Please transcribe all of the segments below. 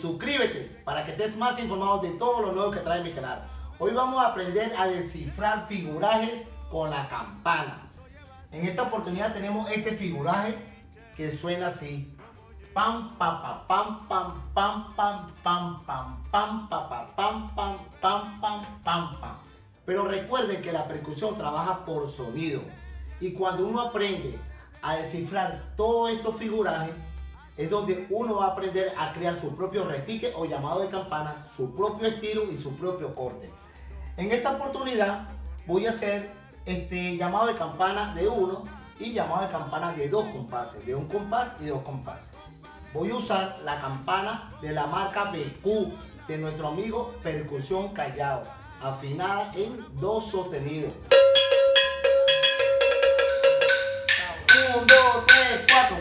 suscríbete para que estés más informado de todo lo nuevo que trae mi canal. Hoy vamos a aprender a descifrar figurajes con la campana. En esta oportunidad tenemos este figuraje que suena así: pam pam pam pam pam pam pam pam pam pam pam pam pam pam pam. Pero recuerden que la percusión trabaja por sonido, y cuando uno aprende a descifrar todos estos figurajes es donde uno va a aprender a crear su propio repique o llamado de campana, su propio estilo y su propio corte. En esta oportunidad voy a hacer este llamado de campana de 1 y llamado de campana de 2 compases, de 1 compás y 2 compases. Voy a usar la campana de la marca BQ de nuestro amigo Percusión Callao, afinada en do sostenido. 1, 2, 3, 4.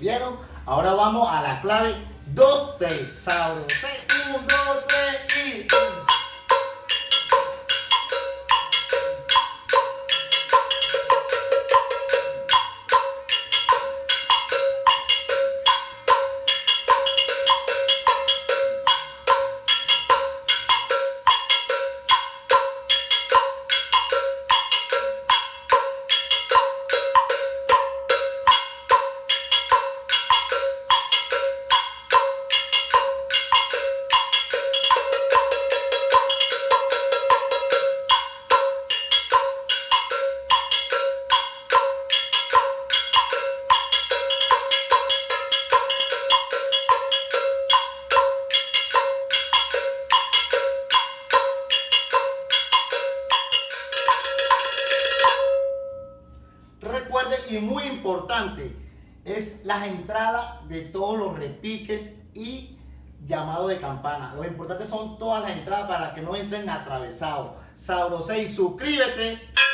¿Vieron? Ahora vamos a la clave 2, 3, sauro, 6, 1, 2, 3 y 1. Y muy importante es las entradas de todos los repiques y llamado de campana. Lo importante son todas las entradas para que no entren atravesados. Sauro 6, suscríbete.